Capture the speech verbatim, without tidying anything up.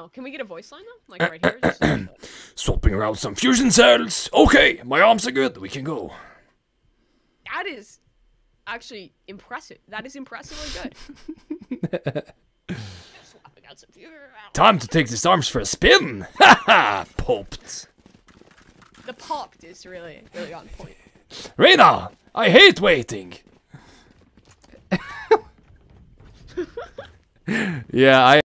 Oh, can we get a voice line though? Like right here? Just like swapping around some fusion cells. Okay, my arms are good. We can go. That is actually impressive. That is impressively good. Time to take these arms for a spin. Ha ha! Popped. The popped is really, really on point. Reina, I hate waiting. Yeah, I.